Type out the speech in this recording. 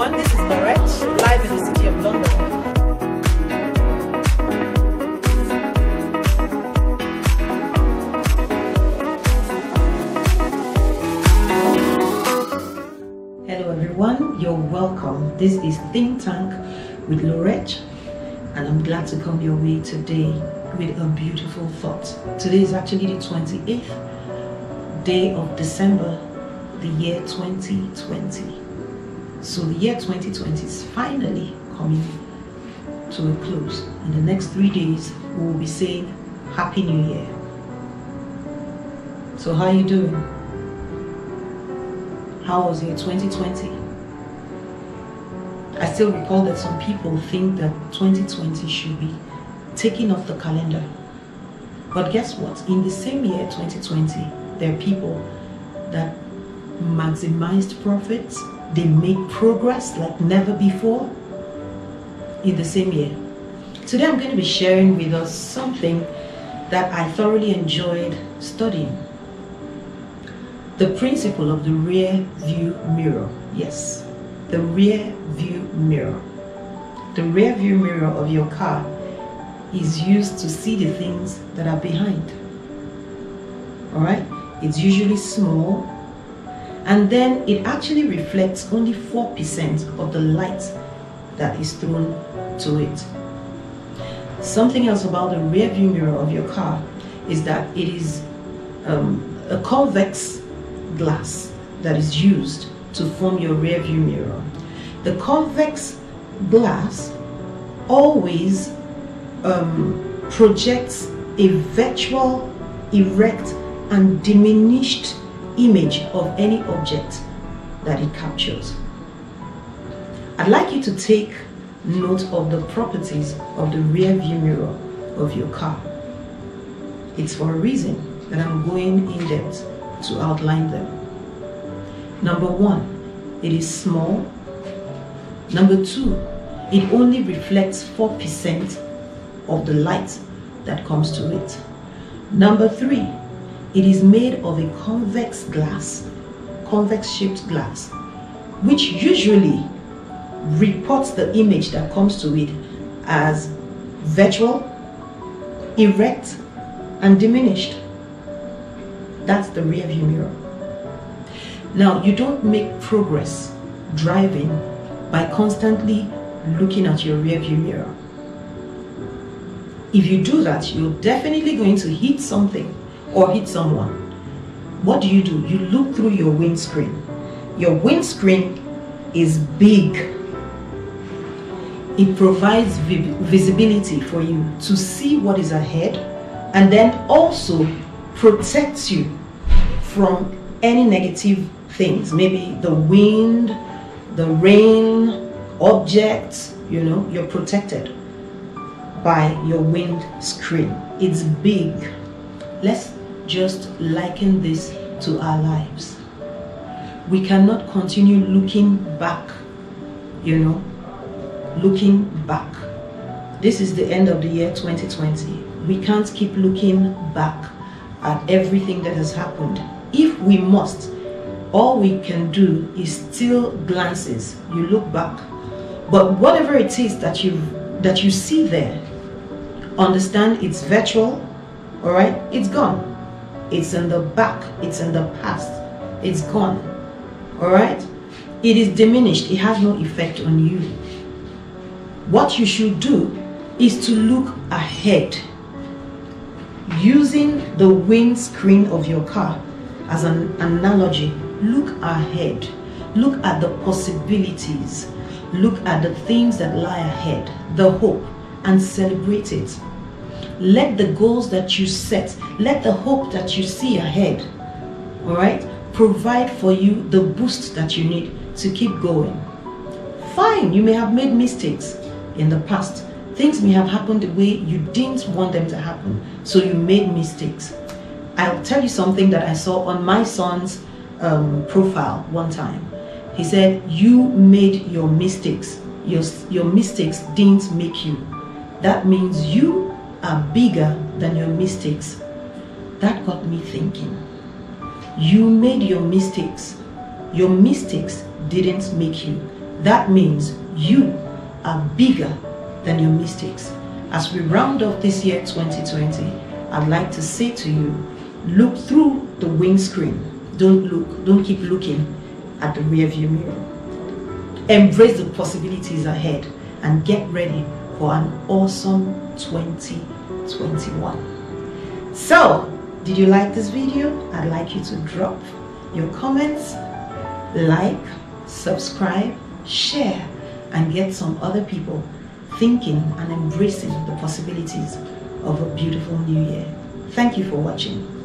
everyone, this is Laurèche, live in the city of London. You're welcome. This is Think Tank with Laurèche, and I'm glad to come your way today with a beautiful thought. Today is actually the 28th day of December, the year 2020. So the year 2020 is finally coming to a close. In the next 3 days, we will be saying Happy New Year. So how are you doing? How was your 2020? I still recall that some people think that 2020 should be taken off the calendar. But guess what? In the same year, 2020, there are people that maximized profits. They made progress like never before in the same year. Today, I'm going to be sharing with us something that I thoroughly enjoyed studying. The principle of the rear view mirror. Yes. The rear view mirror. The rear view mirror of your car is used to see the things that are behind. Alright? It's usually small, and then it actually reflects only 4% of the light that is thrown to it. Something else about the rear view mirror of your car is that it is a convex glass that is used to form your rear view mirror. The convex glass always projects a virtual, erect, and diminished image of any object that it captures. I'd like you to take note of the properties of the rear view mirror of your car. It's for a reason that I'm going in depth to outline them. Number one, it is small. Number two, it only reflects 4% of the light that comes to it. Number three, it is made of a convex glass, convex shaped glass, which usually reports the image that comes to it as virtual, erect, and diminished. That's the rear view mirror. Now, you don't make progress driving by constantly looking at your rearview mirror. If you do that, you're definitely going to hit something or hit someone. What do? You look through your windscreen. Your windscreen is big. It provides visibility for you to see what is ahead, and then also protects you from any negative things, maybe the wind, the rain, objects, you know, you're protected by your windscreen. It's big. Let's just liken this to our lives. We cannot continue looking back, you know, looking back. This is the end of the year 2020. We can't keep looking back at everything that has happened. If we must, all we can do is still glances. You look back, but whatever it is that you see there, understand it's virtual. All right, it's gone. It's in the back. It's in the past. It's gone. All right, it is diminished. It has no effect on you. What you should do is to look ahead, using the windscreen of your car as an analogy. Look ahead. Look at the possibilities. Look at the things that lie ahead, the hope, and celebrate it. Let the goals that you set, let the hope that you see ahead, all right, provide for you the boost that you need to keep going. Fine, you may have made mistakes in the past. Things may have happened the way you didn't want them to happen, so you made mistakes. I'll tell you something that I saw on my son's profile one time. He said, you made your mistakes. Your mistakes didn't make you. That means you are bigger than your mistakes. That got me thinking. You made your mistakes. Your mistakes didn't make you. That means you are bigger than your mistakes. As we round off this year 2020, I'd like to say to you, look through the windscreen. Don't keep looking at the rearview mirror. Embrace the possibilities ahead and get ready for an awesome 2021. So, did you like this video? I'd like you to drop your comments, like, subscribe, share, and get some other people thinking and embracing the possibilities of a beautiful new year. Thank you for watching.